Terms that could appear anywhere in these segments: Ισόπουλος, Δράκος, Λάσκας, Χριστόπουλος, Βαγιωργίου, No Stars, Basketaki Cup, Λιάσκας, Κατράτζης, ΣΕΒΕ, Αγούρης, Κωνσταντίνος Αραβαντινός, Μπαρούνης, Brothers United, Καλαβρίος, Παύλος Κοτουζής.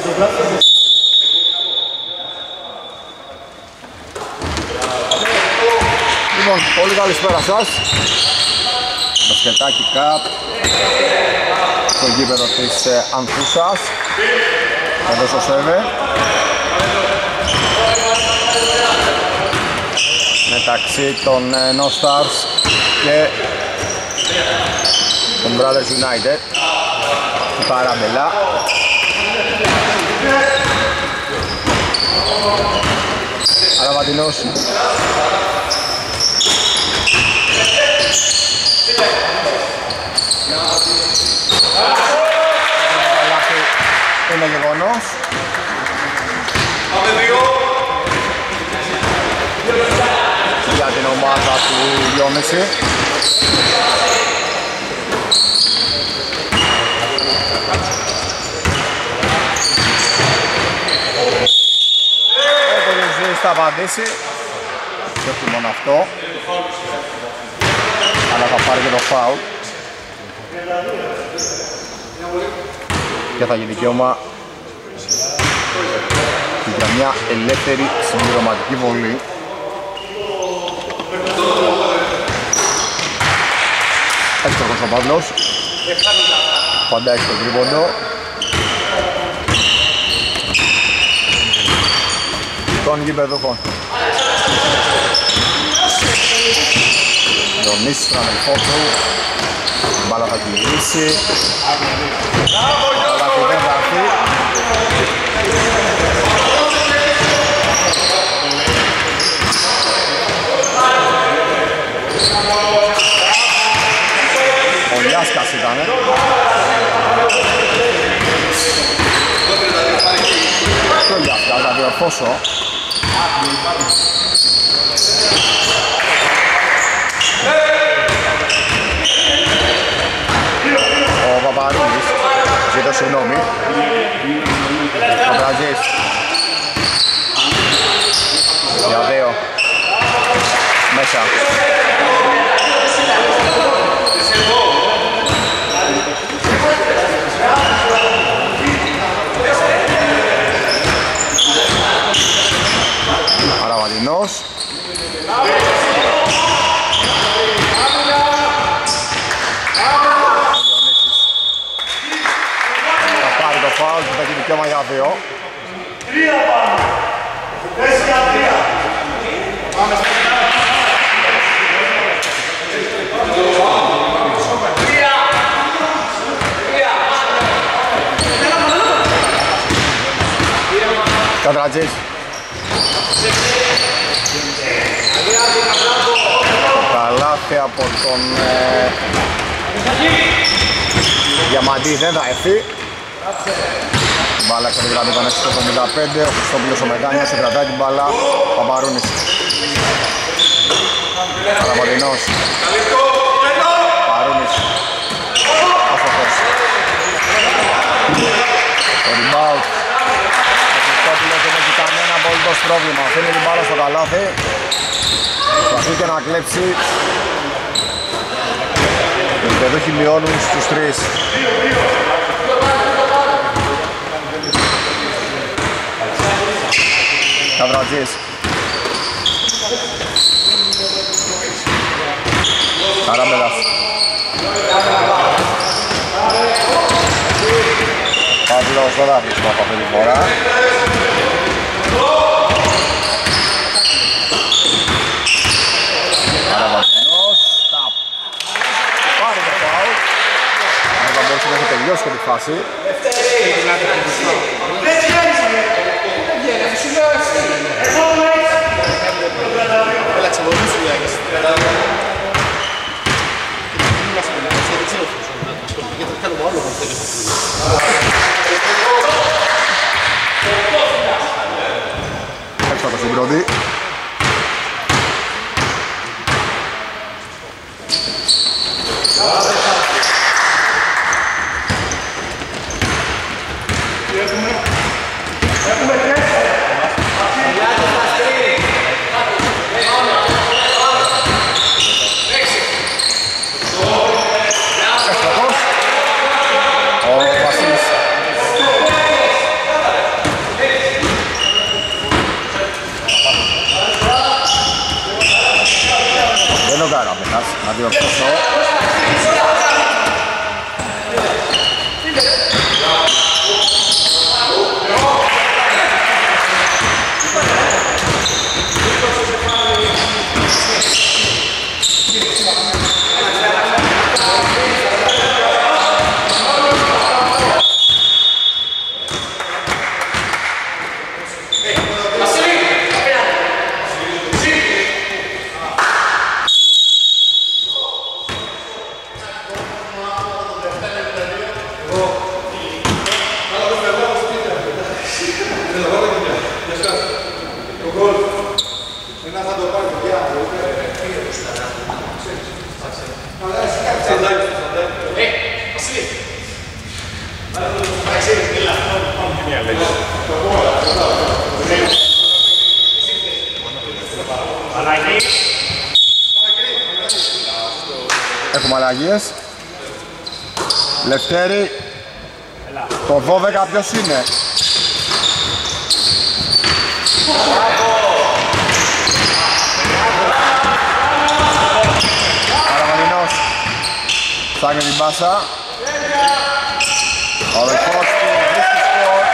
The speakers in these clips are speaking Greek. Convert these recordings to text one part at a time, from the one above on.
και τον Δράκο. Λοιπόν, πολύ καλησπέρα σας. Basketaki Cup στο γήπεδο της Ανθούσας, εδώ στο ΣΕΒΕ, μεταξύ των No Stars και των Brothers United, η Παραμελά. Αραβαντινός είναι γεγονός. Για την ομάδα του 2,5. Κοτουζής θα απαντήσει. Και όχι μόνο αυτό, αλλά θα πάρει και το φάουλ. Και θα γίνει δικαίωμα για μια ελεύθερη συμπληρωματική βολή. Έξοχος ο Παύλος, πάντα έξω τον τρίποντο. Τον γηπεδοχών Δομής στον αδελφό του, η μπάλα θα κυλήσει. Ο Λιάσκας ήτανε. Και ο Λιάσκας θα διορθώσω. Ο Βαμπαρούνης, ζητώ συγγνώμη. Κατράτζης. Για δύο. Μέσα. Αραβαντινός. Θα πάρει το φάουλ και θα γίνει δικαίωμα για δύο. Τρία πάμε. Τέσσερα τρία. Πάμε στα Κατράτζης. Καλάθι από τον Διαμαντή, δεν θα έρθει. Μπάλα κατηγράμει τον 6.75, ο Χριστόπουλος ο Μεγάνιος, κρατάει την μπάλα, Παμπαρούνης. Παραμοντινός. Παμπαρούνης. Άσοχος. Το rebound. Ο Χριστόπουλος δεν έχει κανένα απολύτως πρόβλημα. Αφήνει την μπάλα στο καλάθι. Προσπαθεί και να κλέψει. Οι παιδούχοι μειώνουν στους 3. Κατράτζης. Καράμελας. Παύλος δεν θα βρίσκω από αυτή τη φορά. Αραβαντινός. Σταπ. Πάρει το φάουλ. Αν θα μπορούσε να έχει τελειώσει και τη φάση. Έξω από το συμπρόδι. διορθώσω. Έχουμε αλλαγές. Λευτέρη, το 12 ποιος είναι? Αραβαντινός ψάχνει την μπάσα. Ο αδελφός του βρίσκει σκορ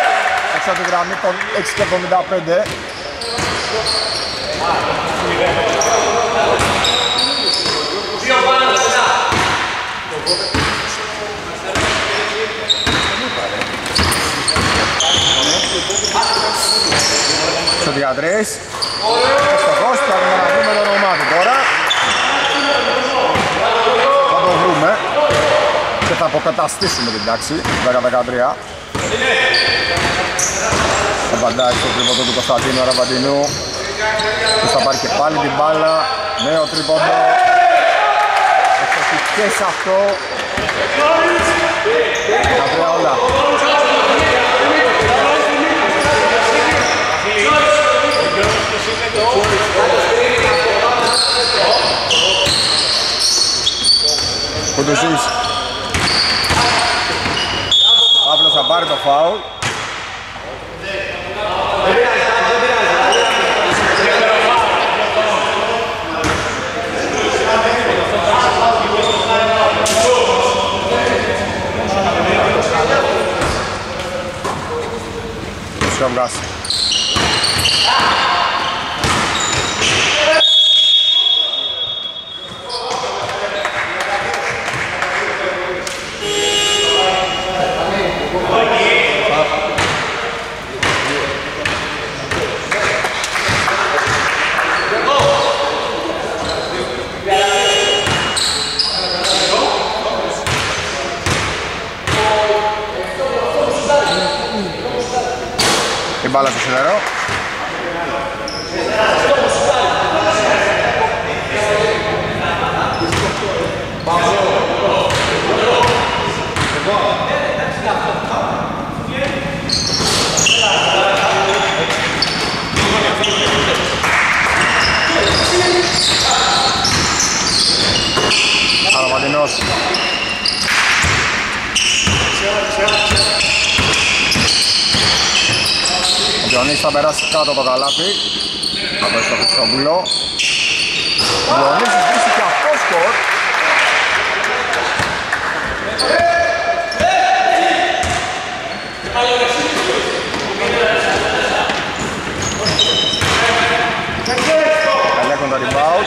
έξω από τη γραμμή των 6.75. Στο 13 στο Κώστα θα βρούμε το όνομά του τώρα. Θα το βρούμε και θα αποκαταστήσουμε την τάξη 10-13. Θα παντάει στο τρίποντο του Κωνσταντίνου Αραβαντινού που θα πάρει και πάλι την μπάλα. Νέο τρίποντο. Και σε αυτό τα βρέα όλα. Κοντοζής. Παύλος θα πάρει το φάουλ. Σκιόπκας. Μπάλα στο σιδερό. Αραβαντινός. Διονύς θα περάσει κάτω από το καλάθι. Θα πάει στο Χριστόπουλο. Διονύς βρίσκει και αυτό σκορ. Ελέγχουν το rebound.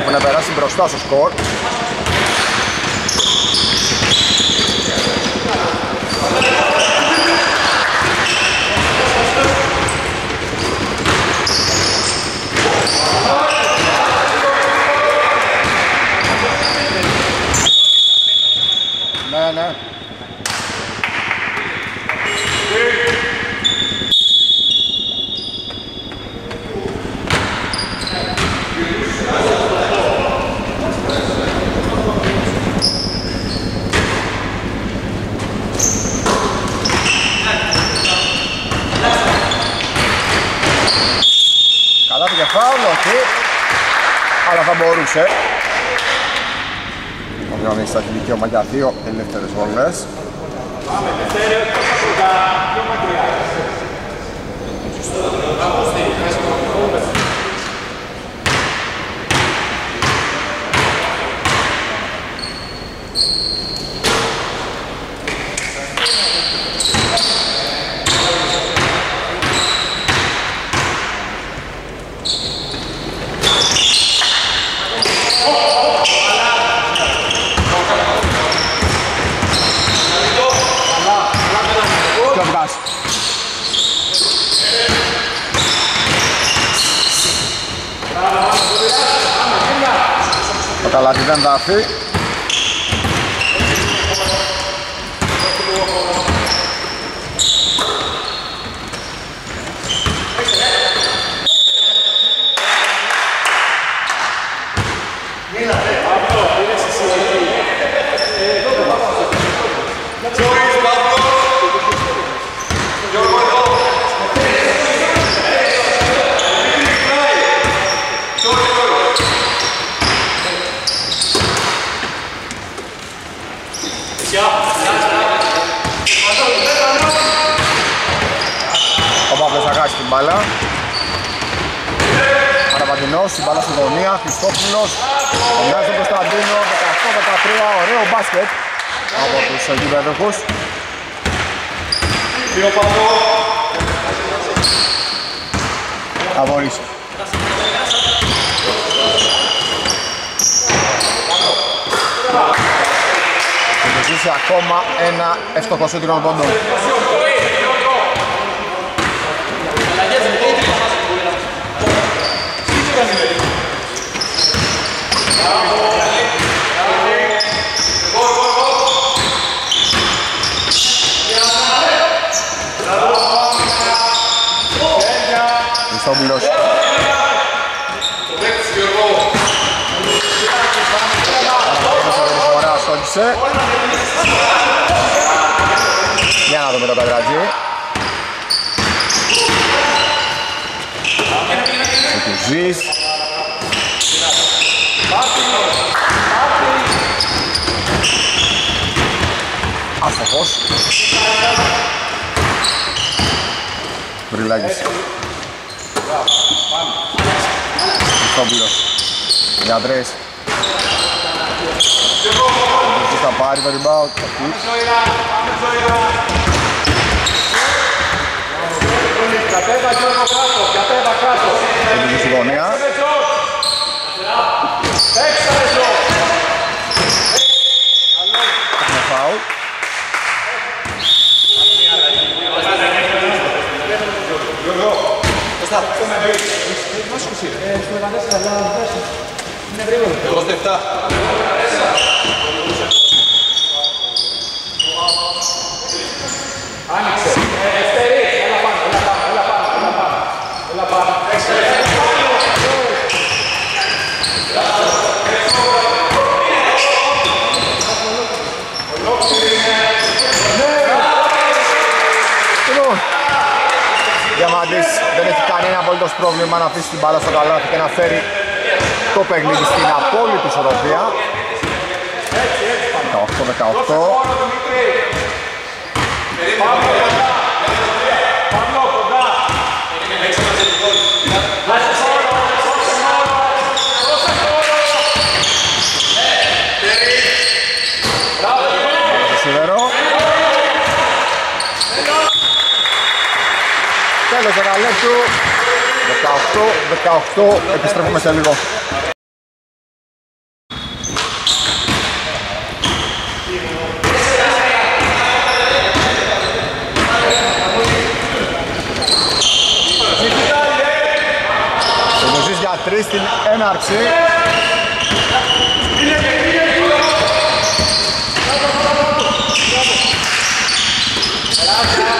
Έχουν να περάσει μπροστά στο σκορ. Ναι. Καλά πήγε φάουλ, όχι, αλλά θα μπορούσε. Διόνι θα έχει δικαίωμα για δύο ελεύθερες βολές. Το καλάθι δεν δάφει. Μπάλα. Αραβαντινός, η μπάλα στη γωνία, Χριστόπουλος, βγάζει τον Κωνσταντίνο, 18-13, ωραίο μπάσκετ από τους γηπεδούχους. Αβορίσει. Και ζήσει ακόμα ένα εύστοχο σούτ των πόντων. Ισόπουλος. Για να δούμε το Κατράτζη. Κοτουζής. Άστοχος. Βρυλάκης. Ισόπουλος. Για τρεις. Θα πάρει το rebound. Στην γωνία. Πρόβλημα να αφήσει την μπάλα στο καλάθι και να φέρει το παιχνίδι στην απόλυτη ισορροπία. 18, επιστρέφουμε σε λίγο. Κοτουζής για 3 στην έναρξη.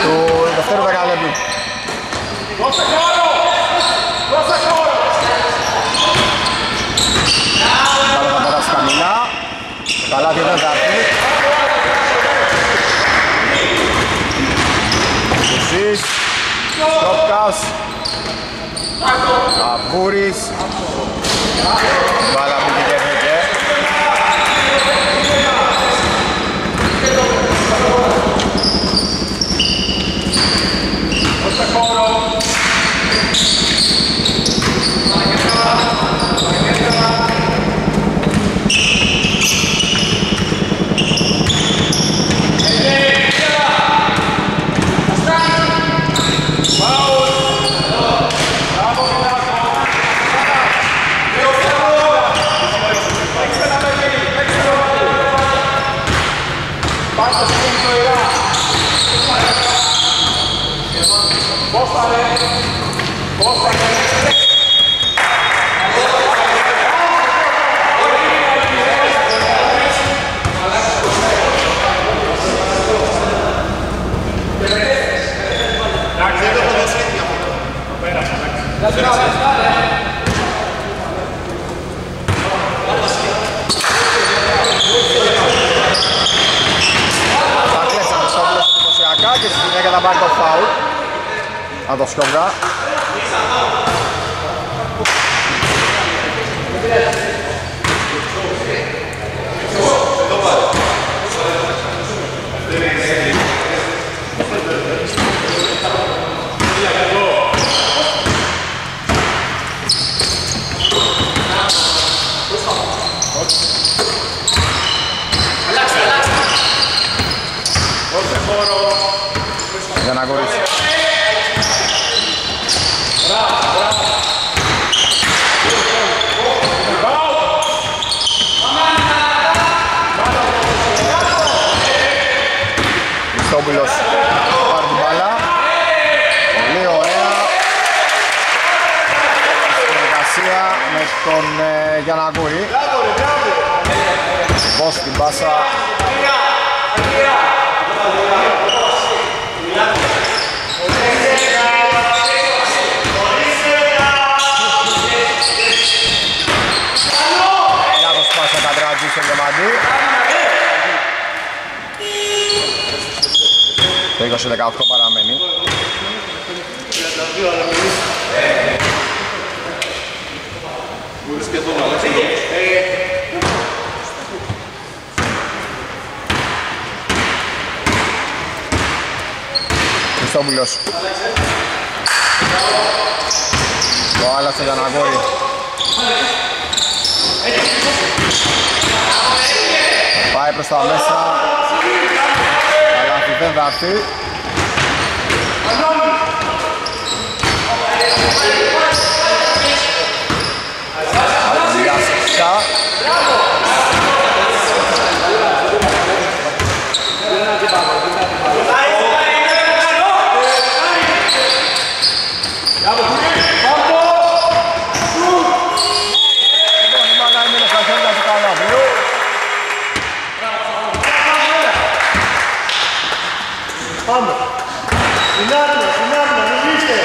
Του δεύτερου δεκαλέπτου. Καλά δεν θα έρθει. Κοτουζής, Σκιόπκας, Αγούρης. Μπάλα που την κέρδισε. Πόσα ρε! Τα κλέψαν Ισόπουλος εντυπωσιακά και στη γυναίκα τα πάρει το φάουλ από το Σκιόπκα. Ισόπουλος πάρει την μπάλα. Πολύ ωραία συνεργασία με τον Γιανναγκούρη. Βόση την πάσα. Λάθος πάσα Κατράτζη στον Γεμαντή. Το 20-18 παραμένει. Χριστόπουλος. Το άλλαξε τον Αγούρη. Πάει προς τα μέσα. Δεν θα έρθει. Λιάσκας. Λοιπόν, η μπάλα είναι στα χέρια του Καλαβρίου. Πάμε! Συνάδελφε, μιλήστε!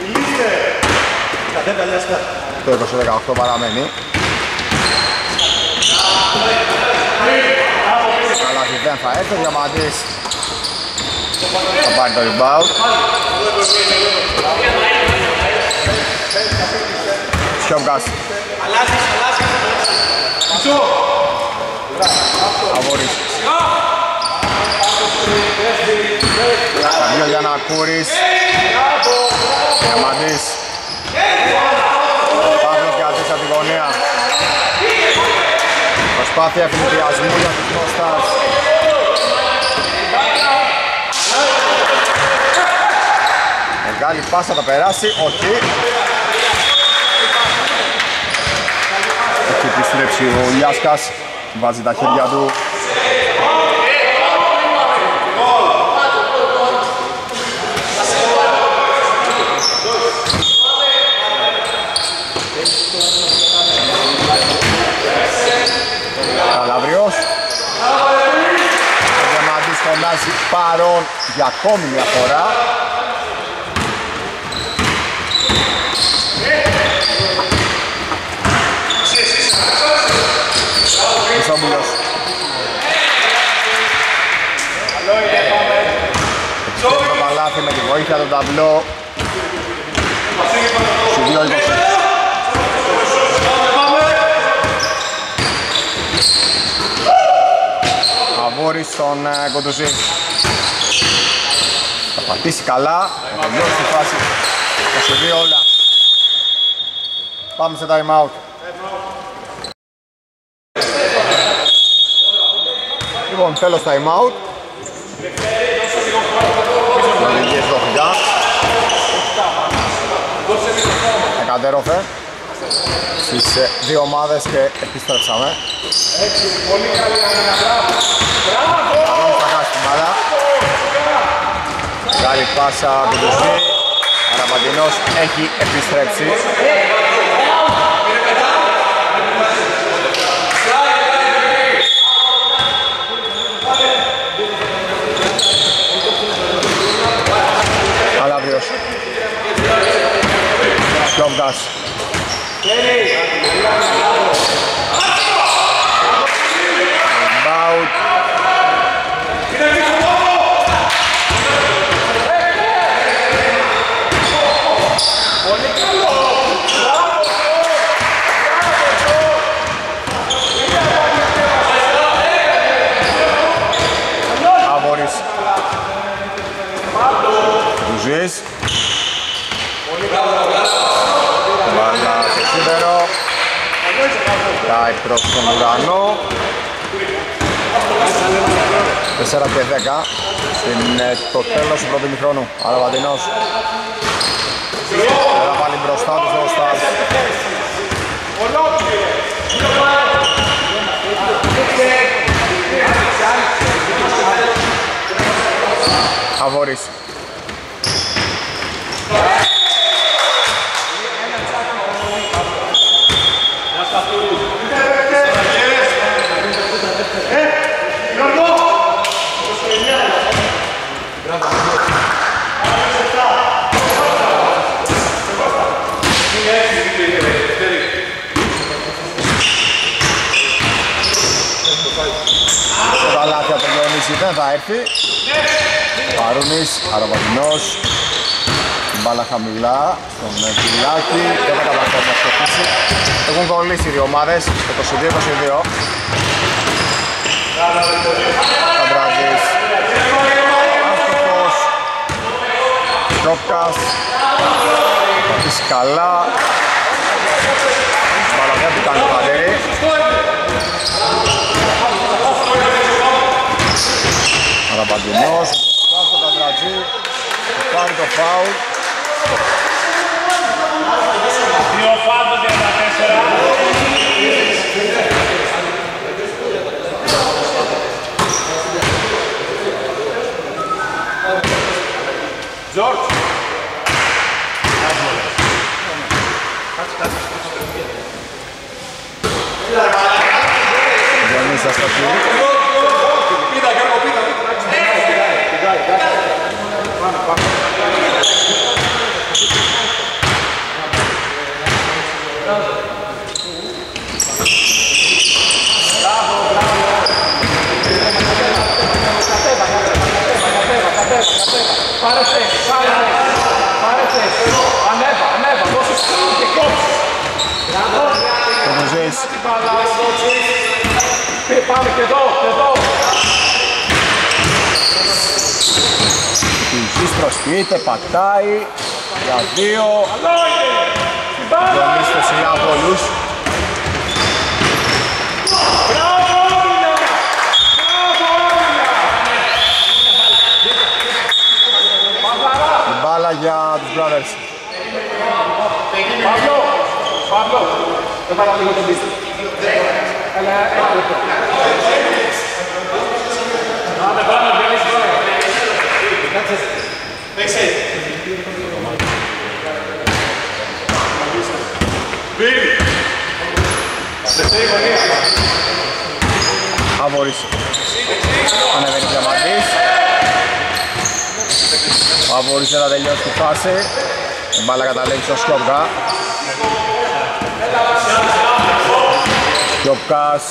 Μιλήστε! Κατέβα, Λιάσκα. Το 20-18 παραμένει. Καλάχι δεν θα έρθει, ο Διαμαντής θα πάρει το rebound. Σκιόπκας. Αγούρης. Καβιό Γιαννακούρης. Διαμαντής. Παύλος Γιατής από τη γωνία. Προσπάθεια εφημιδιασμού για τους No Stars. Μεγάλη πάσα θα περάσει, όχι. Έχει επιστρέψει ο Λιάσκας. Βάζει τα χέρια του. Καλαβρίος. Ο Διαμαντής φωνάζει παρόν για ακόμη μια φορά. Ισόπουλος. Το παλάθι με τη βοήθεια του ταμπλό. Αγούρης στον Κοτουζή. Θα πατήσει καλά. Θα τελειώσει τη φάση. 22 όλα. Πάμε σε time out. Λοιπόν, τέλος time out. Μελεγγύες δόθηκα. Εκατέρωφε στις δύο ομάδες και επιστρέψαμε. Έτσι, πολύ καλή αναγκαλά. Μπράβο! Θα χάσει την μπάλα. Καλή πάσα του Κοτουζή. Αραβαντινός έχει επιστρέψει. What? Λάσκας. Πάει προς τον Ουρανό. 4 και 10 είναι το τέλος του πρώτου ημιχρόνου. Αραβαντινός. Τώρα πάλι μπροστά τους No Stars. Αγούρης. Δεν θα έρθει. Μπαρούνης, Αραβαντινός. Μπάλα χαμηλά στον Κυλάκη. Δεν θα καταφέρει να σκοτήσει. Έχουν κολλήσει οι δύο ομάδες. 22-22. Κατράτζης. Άστοχος. Σκιόπκας. Πατής καλά. Μπάλα δεν του κάνει το χατήρι. Αραβαντινός, μπροστά στο Κατράτζη, θα πάρει το φάουλ. Δύο φάουλ το 34. Τζορτζ. Διονύς Ασταφή. Πάμε και εδώ, Κυλικής προσκείται, πατάει για δύο. Διονύς το Σιλιάπολους. Η μπάλα για τους Brothers. Παύλο, δεν πάρα λίγο την πίστη. Ένα λεπτό. Παίξε! Μπίλη! Δευτέρη γωνία! Αγούρης! Ανεβαίνει Διαμαντής. Ο Αγούρης δεν θα τελειώσει τη φάση. Η μπάλα καταλήγει στο Σκιόπκα. Σκιόπκας.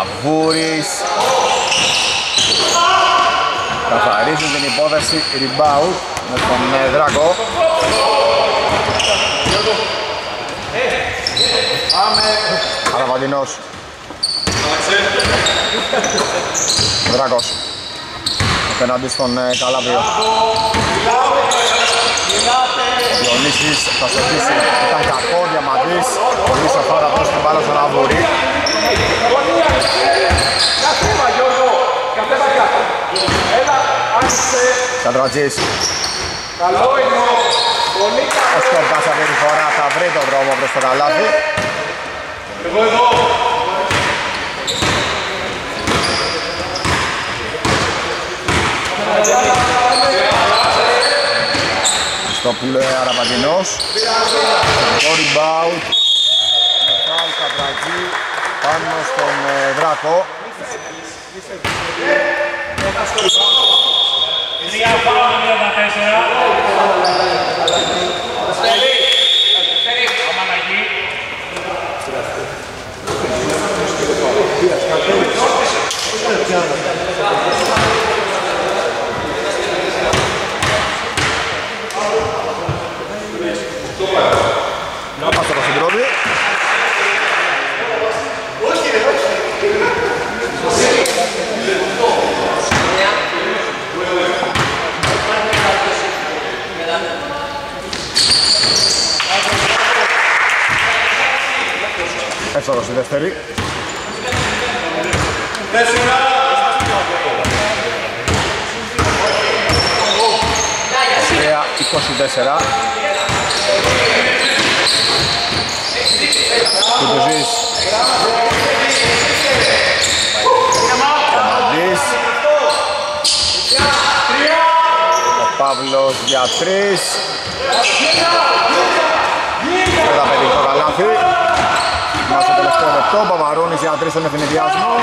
Αγούρης. Καθαρίζουν την υπόθεση rebound με τον Δράκο. Αραβαντινός. Δράκος. Απέναντι στον Καλαβρίο. Διονύσης θα σωτήσει. Ήταν κακό Διαμαντής. Πολύ σοφά θα δώσει την μπάλα στον Αγούρη. Κατράτζης. Ο Σκιόπκας αυτή τη φορά θα βρει τον δρόμο προς το καλάθι. Χριστόπουλος, Αραβαντινός. Το rebound. Φάουλ Κατράτζη πάνω στον Δράκο. Τρία φάουλ 34. Έφτανα στη δεύτερη. Ωραία, 24. Κοτουζής. Καμαντής. Ο Παύλος για 3. Και θα πετύχει το καλάθι. Στο τελευταίο λεπτό, Μπαρούνης για 3 στον εθνιδιασμό.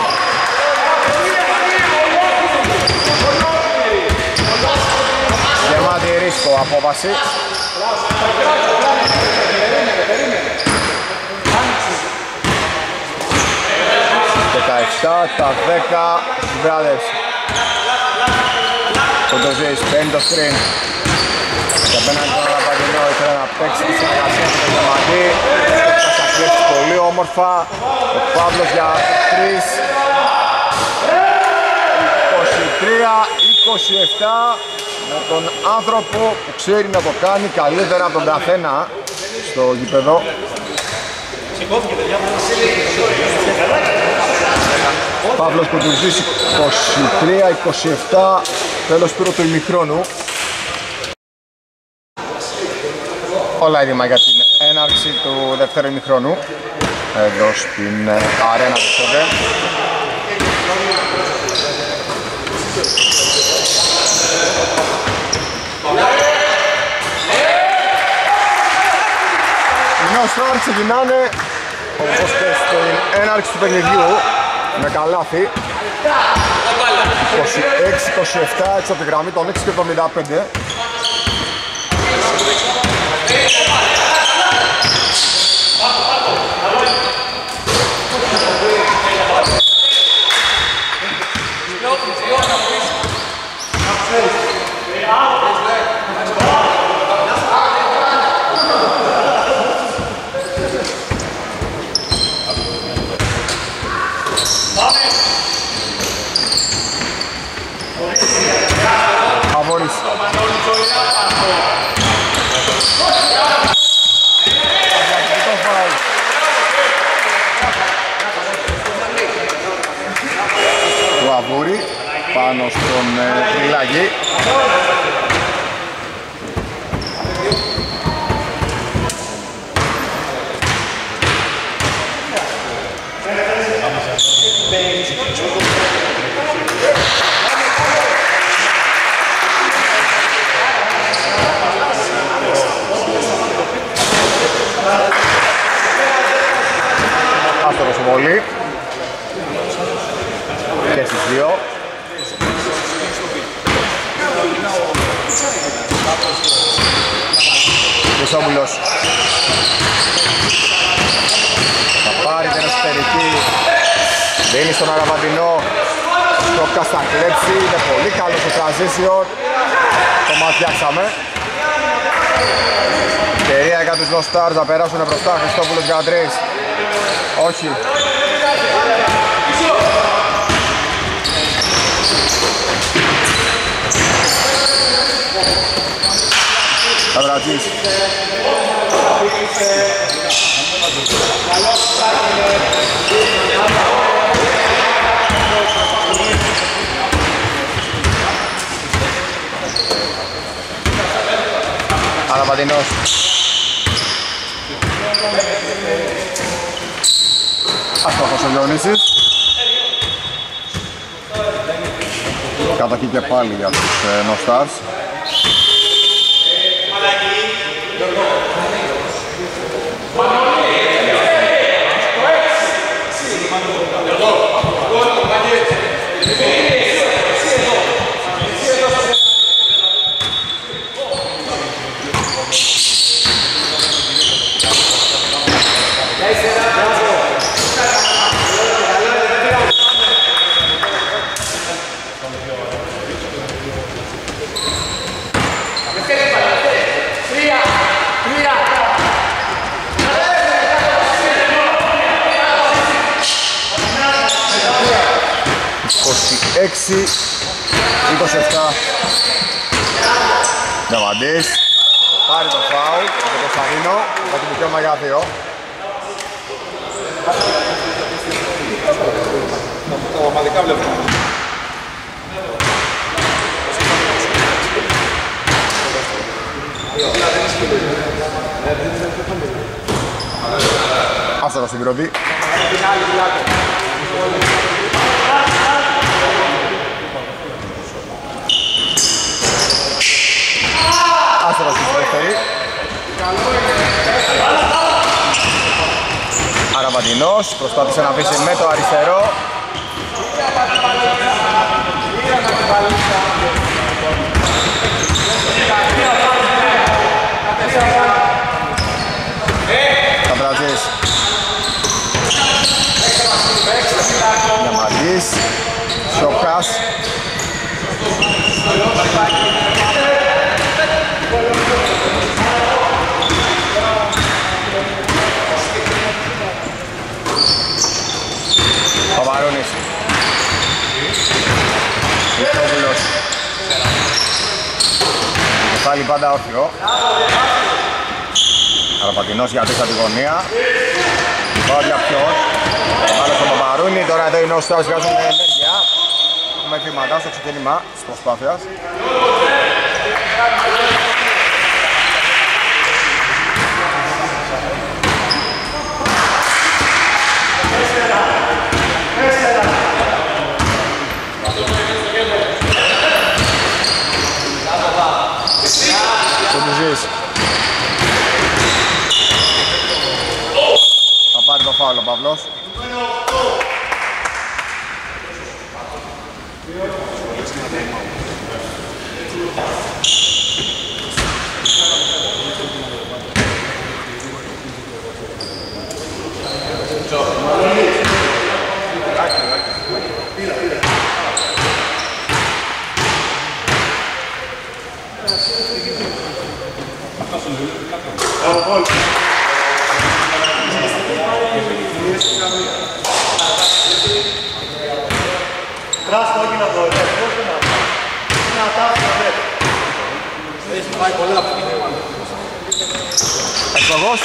Γεμάτη ρίσκο απόβαση. Τα 17, τα 10, Brothers. Κοτουζής, παίρνει το screen. Και απέναντι τον Αραβαντινό ήθελε να παίξει τη συνεργασία με τον Γεμάτη. Πολύ όμορφα, ο Παύλος για 3, 23-27, με τον άνθρωπο που ξέρει να το κάνει καλύτερα από τον καθένα στο γήπεδο. Παύλος Κοτουζής 23-27, τέλος πήρου του ημιχρόνου. Όλα έτοιμα για την έναρξη του δεύτερου ημιχρόνου εδώ στην αρένα του ΣΟΒΕ. Οι No Stars ξεκινάνε όπως και στην έναρξη του παιχνιδιού με καλάθι 26-27 έξω από τη γραμμή των 6,75. Πάνω στον Τριλάγη. Άστοχος ο Βολή. Και στις δύο. Ισόπουλος θα πάρει την εσωτερική, δίνει στον Αραβαντινό, Σκιόπκας θα κλέψει, είναι πολύ καλό στο transition, το ματιάξαμε. Ευκαιρία για τους No Stars να περάσουν μπροστά, Χριστόπουλος για 3, όχι. Κατράτζης. Αραβαντινός. Αστόχος ο Λιονίσης. Κατακεί και πάλι για τους No Stars. 27. Νταβαντής πάρει το φάουλ από τον Κωνσταντίνο, από την δικαίωμα για 2. Τα ομαδικά βλέπουμε. Άσε να συμπληρωθεί. Άσε να συμπληρωθεί. Αραβαντινός προσπάθησε να αφήσει με το αριστερό. Κατράτζης. Διαμαντής. Σκιόπκας. Ο Μπαρούνης. Ισόπουλος. Πάλι πάντα όρθιο. Αραβαντινός για τρίχα τη γωνία. Πάω για ποιον. Πάμε στον Μπαρούνη. Τώρα εδώ οι No Stars βγάζουν ενέργεια. Έχουμε χρηματά στο ξεκίνημα της προσπάθειας. Θα πάρει το φάουλο ο Παύλος. Εκπλογός.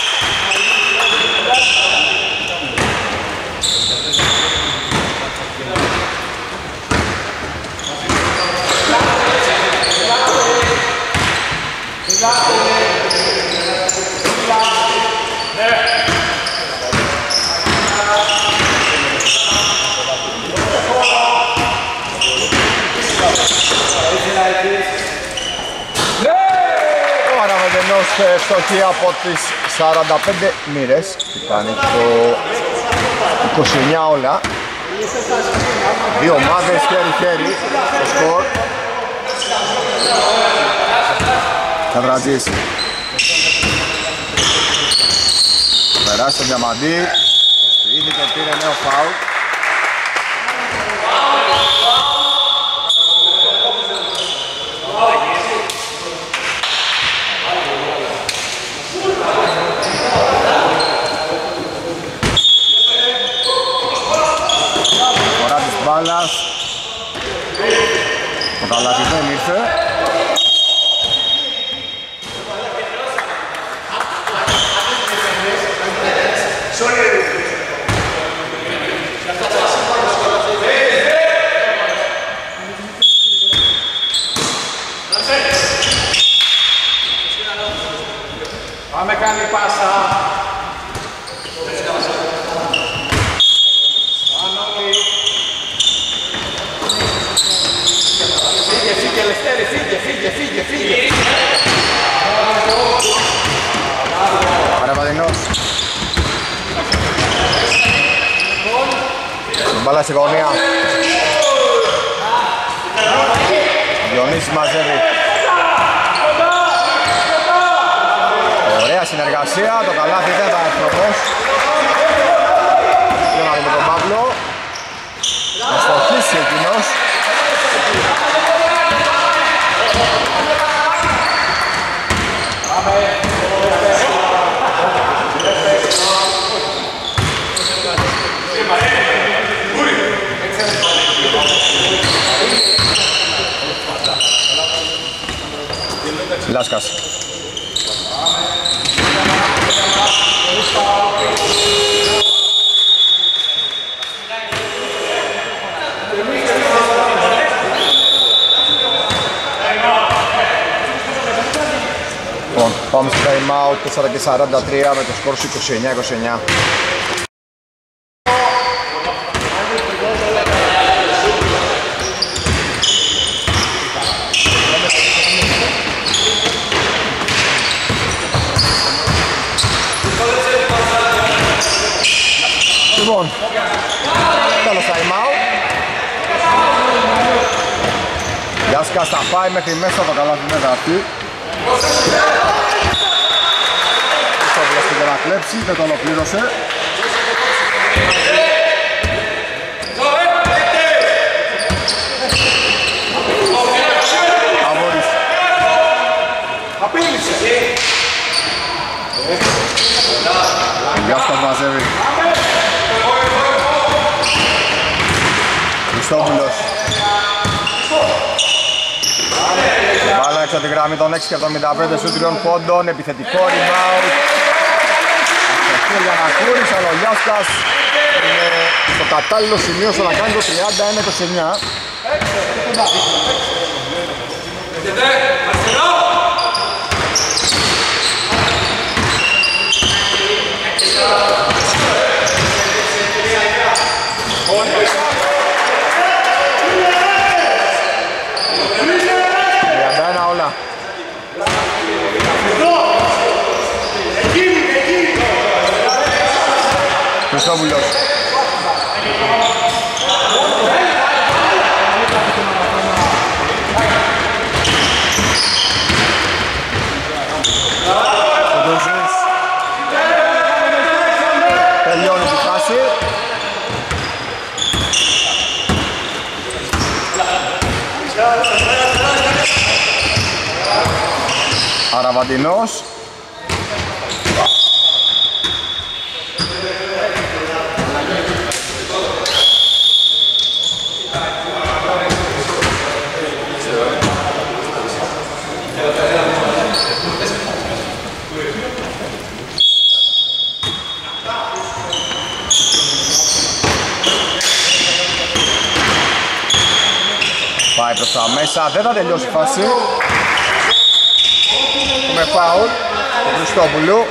Φτωχή από τις 45 μοίρες, κάνει το 29 όλα. Δύο ομάδες χέρι-χέρι στο σκορ. Κατράτζης. Περάσει τον Διαμαντή. Ήδη και πήρε νέο φάουλ. Ο Καλαβρίος δεν ήρθε. Πάμε κάνει πάσα. Αραβαντινός. Μπάλα στη γωνία. Διονύση μαζεύει. Ωραία συνεργασία. Το καλάθι δεν ήταν εύκολος. Θέλω να δούμε τον Παύλο. Να στοχίσει εκείνος. Λάσκας. Λοιπόν, πάμε στο time out 4-43 με το σκορ 29-29. Λοιπόν, τέλος time out. Λιάσκας θα πάει μέχρι μέσα το καλάθι με αυτή. Ισόπουλος πήγε να κλέψει, δεν το ολοκλήρωσε. Αγούρης. Απείλησε. Λιάσκας μαζεύει. Ισόπουλος. Μπάλα έξω από τη γραμμή των 6 και 75 σου 3 πόντων, επιθετικό rebound. Αυτή για να κούρεις, αλλά ο Λιάσκας είναι στο κατάλληλο σημείο στο να κάνει το 31-29. Χριστόπουλος. Κοτουζής. Τελειώνει τη φάση. Αραβαντινός. Πάει προς τα μέσα, δεν θα τελειώσει η φάση. Με φάουλ του Χριστόπουλου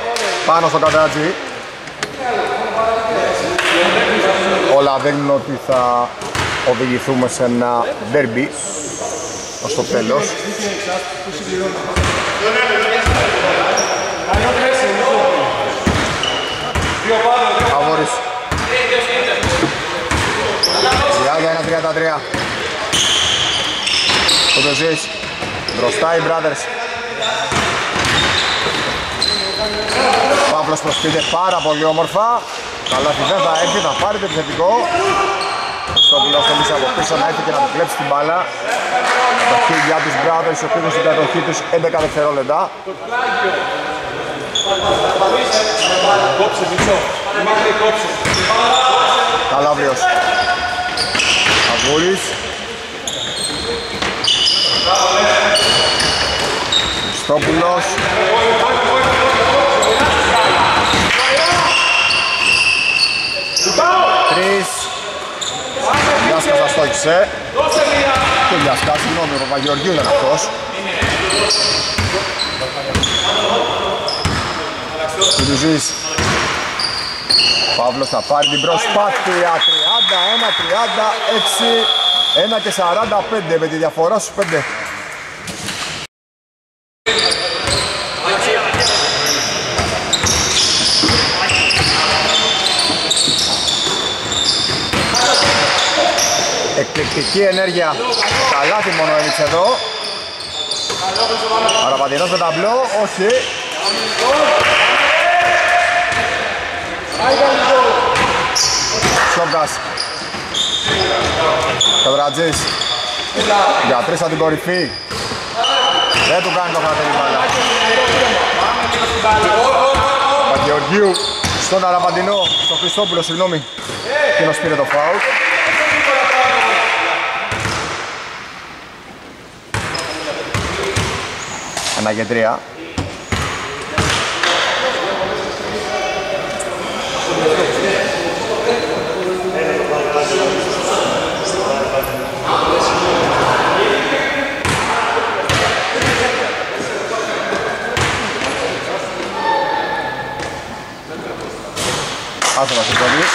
πάνω στον Κατράτζη. Όλα δείχνουν ότι θα οδηγηθούμε σε ένα ντέρμπι ως το τέλος. Αγόρις. Διάγια ένα 33. Κοτουζής, μπροστά οι Brothers. Παύλος προσπείται πάρα πολύ όμορφα. Καλά τη δεν θα έρθει, θα πάρει το επιθετικό. Χριστόπουλος θέλει από πίσω να έρθει και να του κλέψει την μπάλα. Κατοχή για τους Brothers, ο οποίος στην κατοχή τους 11 δευτερόλεπτα. Καλαβρίος. Αγούρης. Στόπουλος. Τρεις. Λιάσκας θα στόχισε. Και Λιάσκας, συγγνώμη, ο Βαγιωργίου ήταν αυτός. Κοτουζής. Παύλος θα πάρει την προσπάθεια. 31-36. 1 και 45 με τη διαφορά στους 5. Εκπληκτική ενέργεια. Καλά τη μόνο έλειξε εδώ. Αραβαντινός με ταμπλό, όχι. Σκιόπκας. Κατράτζης. Για τρεις από την κορυφή. Δεν του κάνει το χατερή μπάλα. Βαγιωργίου στον Αραβαντινό, στον Χριστόπουλο, συγγνώμη. Εκείνος πήρε το φάουλ. 1-3. Άσο μας συμπολίς.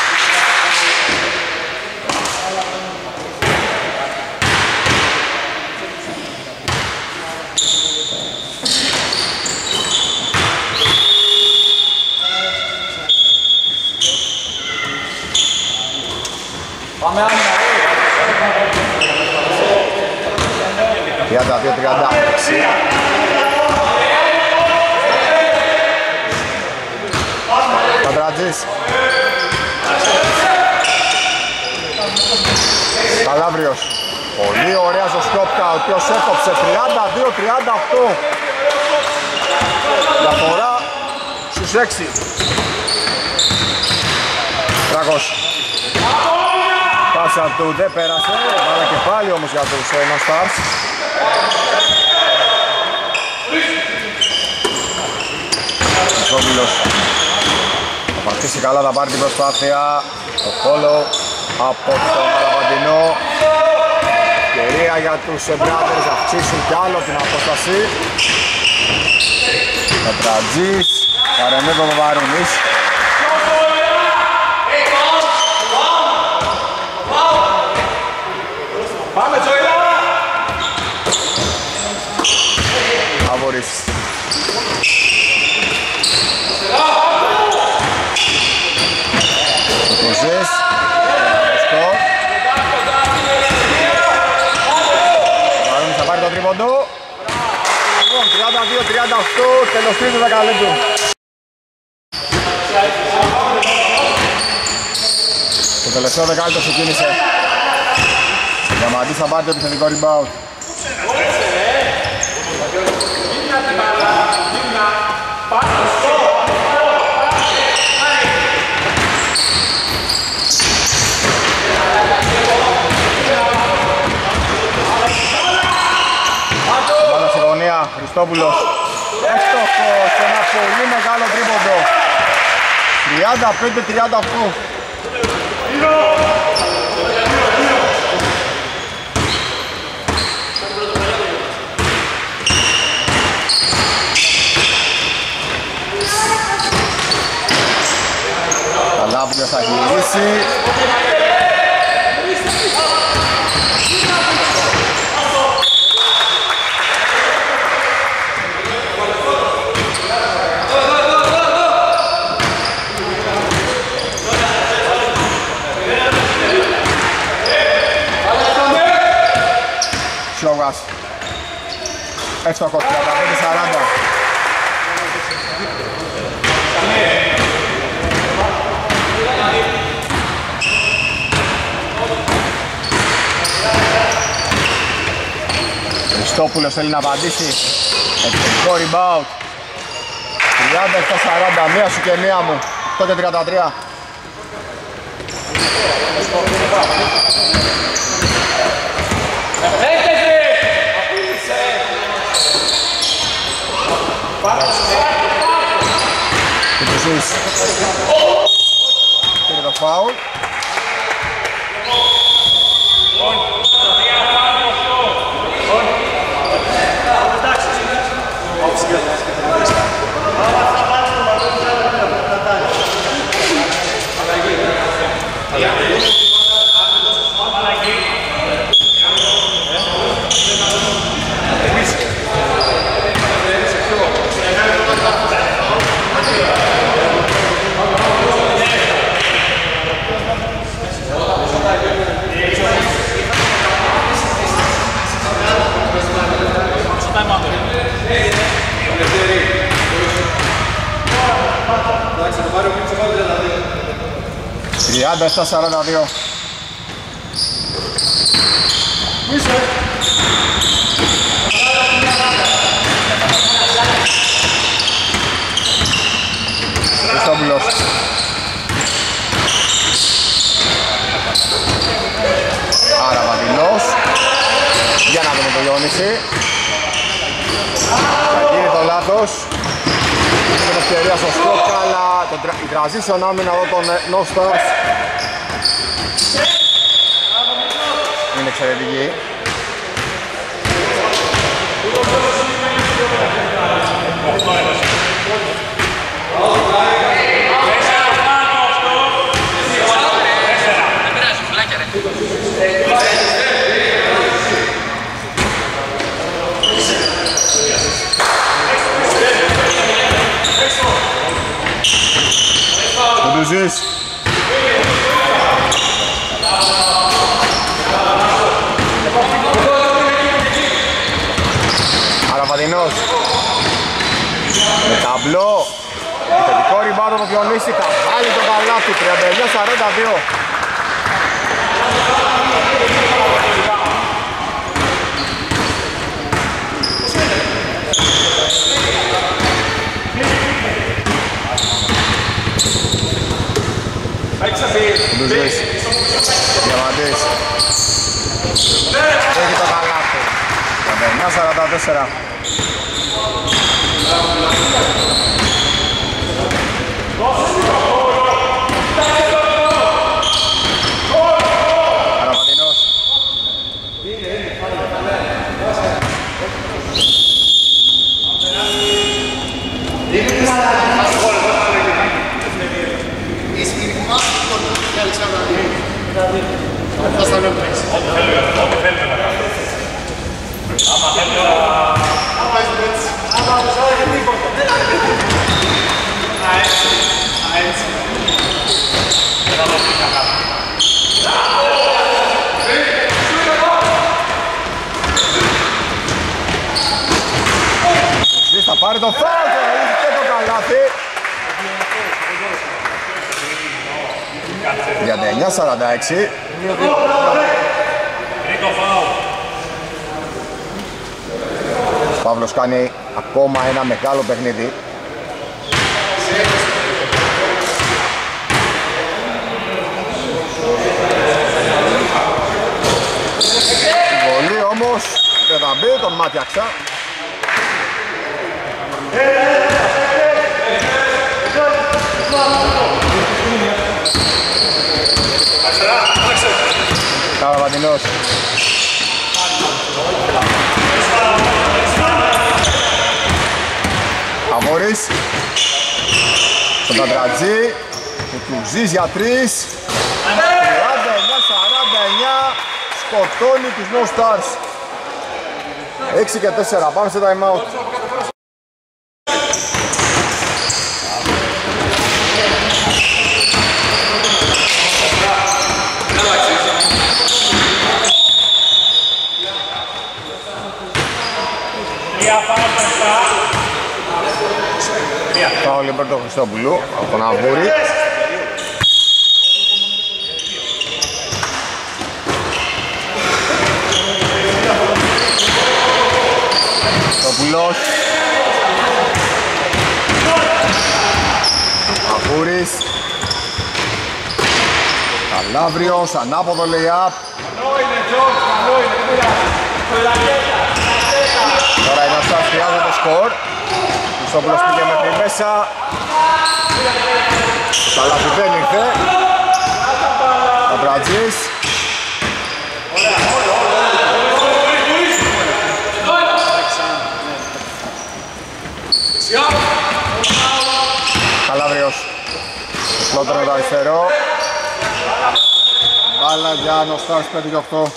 Πάμε άμυνα. 32-36. Κατράτζης. Καλαβρίος. Πολύ ωραία στο Σκιόπκα, ο οποίος έκοψε 32-38. Διαφορά στους 6. Δράκος. Πάσα του, δεν πέρασε. Βάλα και πάλι όμως για τους No Stars. Ισόπουλος. Αρχίσει καλά, θα πάρει την προσπάθεια, το follow από τον Αραβαντινό. Ευκαιρία για τους Brothers να αυξήσουν κι άλλο την απόσταση. Κατράτζης, παρεμβαίνει ο Βαρούνης. Αγούρης. Κοτουζής, ευχαριστώ. Ο Βαρόνις θα πάρει το τρίποντο. 32-38, τέλος τρίτου δεκαλέπτου. Το τελευταίο δεκάλεπτο ξεκίνησε. Διαμαντής θα πάρει το επιθετικό rebound. Χριστόπουλος, έστοχος, ένα πολύ μεγάλο τρίποντο. 35-38. Καλάβριος θα γυρίσει. Έστοχος, 35-40. Χριστόπουλος θέλει να απαντήσει. Επιθετικό rebound. 37-40, μία σου και μία μου. 8-33. Κοτουζής πήρε το φάουλ. Άντα στα 42. Ισόπουλος. Αραβαντινός. Για να δούμε το Ιόνιση. Καλαβρίος. Με την ευκαιρία στο Σκιόπκαλα, τον transition άμυνα εδώ των No Stars. Είναι εξαιρετική. Κοτουζής. Αραβαντινός. Με ταμπλό. Επιθετικό ριμπάουντ από Διονύση. Καβάλει το καλάθι. 39-42. Κοντουζής, διαμαντής, έχει το καλάθι, 39-44. Αραβαντινός. Θα στα λέω πέξεις. Όπου θέλουμε να κάνουμε. Άμα θέλει να... Άμα είσαι πέτσι. Άμα άκουσα δεν τίποτα. Α, έτσι. Α, έτσι. Θα το πει καλά. Εσύ θα πάρει το φάουλ και το καλάθι. 39-46. Ο Παύλος κάνει ακόμα ένα μεγάλο παιχνίδι. Βολή όμως δεν θα μπει, τον μάτιαξα. Αραβαντινός. Αγούρης. Στον Κατράτζη. Κοτουζής για 3. 39-49. Σκοτώνει τους No Stars. 6-4. Πάμε σε time out. Φάουλ πρώτο του Χριστόπουλου από τον Αγούρη. Χριστόπουλος. Αγούρης. Καλαβρίος, ανάποδο lay-up. Τώρα είναι αυτά, χρειάζεται το σκορ. Ισόπουλος πήγε μέχρι μέσα. Το καλάθι δεν ήρθε. Κατράτζης. Καλαβρίος. Φλότερο το αριστερό. Μπάλα για No Stars 5-8.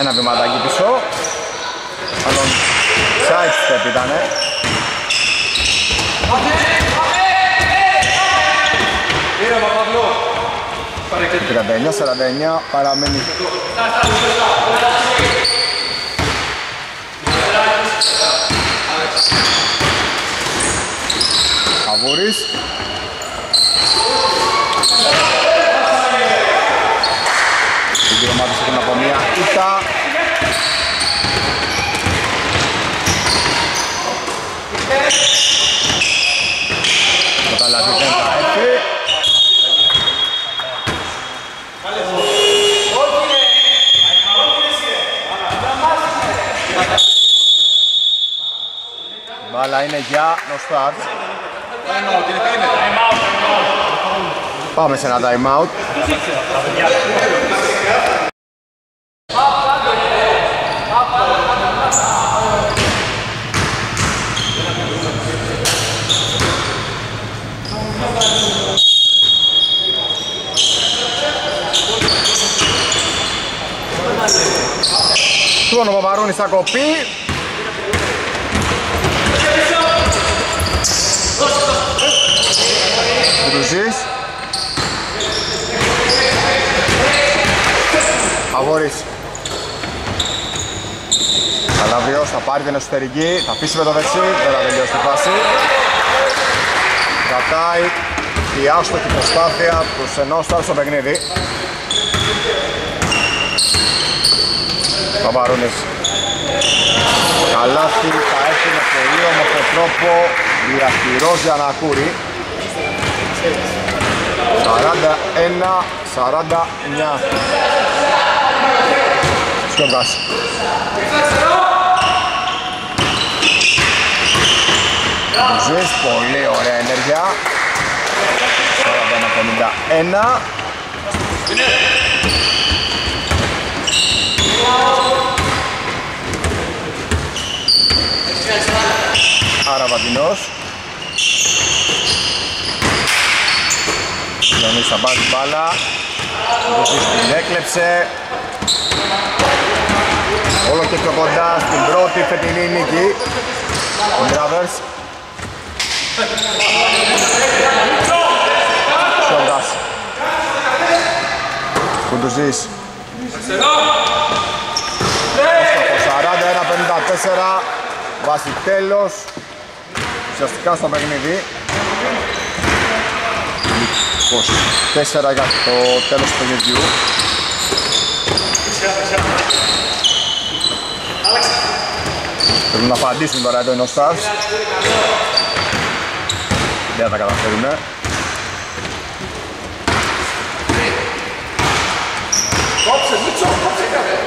Ένα βηματάκι πίσω. Άλλον sidestep ήτανε. Παπαβλό. 39-49 παραμένει. Αγούρης. είναι για No Stars. Πάμε σε ένα time out. Στον ο Παπαρούνης θα κοπεί. Κοτουζής. Αγούρης. Καλαβριός θα πάρει την εσωτερική, θα αφήσει με το δεξί, δεν θα τελειώσει τη φάση. Κρατάει η άστοχη προσπάθεια τους ενός τώρα στο παιχνίδι. Παπαρούνης. Καλάθι θα έχει με πολύ όμορφο τρόπο διαχειρός για να ακούρει. 41-49. Σκιόπκας. Ζεις πολύ ωραία ενέργεια. 41-51. Αραβαντινός. Λιονής θα πάρει μπάλα. Κοτουζής την έκλεψε. Όλο και πιο κοντά στην πρώτη φετινή νίκη. Ο Brothers. Σιόγκας. Κοτουζής. 41-54. Βάσει τέλος ουσιαστικά στο παιχνίδι. 24 για το τέλος του παιχνιδιού. Θέλουν να απαντήσουν τώρα εδώ οι No Stars. Δεν θα τα καταφέρουνε. Κόψε, Μίτσο, κόψε κάτι.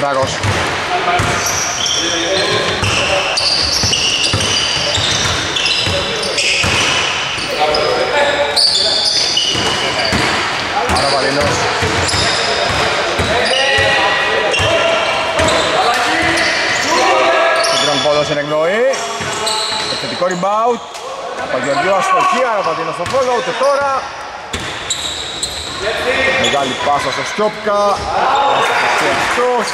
Δράκος. Αραβαντινός. Συγκρον πόδος είναι εκνοή. Επιθετικό rebound. Βαγιωργίου αστοχή, Αραβαντινός στο φόλο, ούτε τώρα. Μεγάλη πάσα στο Σκιόπκα. Αυτός.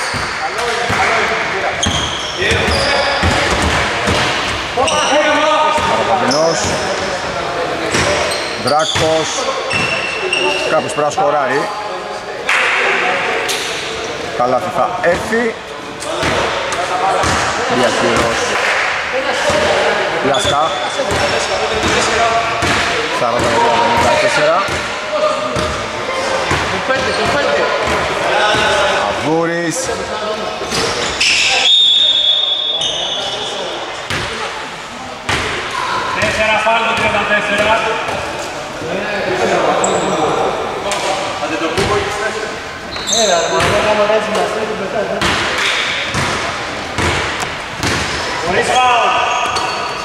Αραβαντινός. Δράκος. Κάποιος πρέπει να σκοράρει. Καλά θα έρθει. Διακύρος. Λάσκα. 42-54. Αγούρης.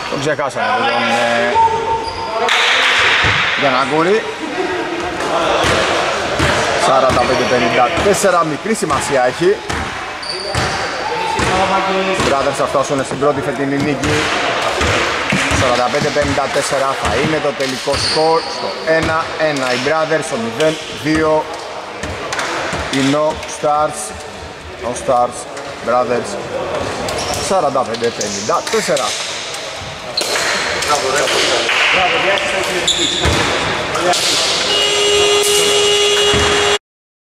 Τον ξεχάσαμε τον Αγούρη. 45-54, μικρή σημασία έχει. Οι Brothers θα φτάσουν στην πρώτη φετινή νίκη. 45-54 θα είναι το τελικό σκορ. Στο 1-1 οι Brothers, στο 0-2 οι No Stars. No Stars, Brothers. 45-54. Μπράβο, Λιάσκας.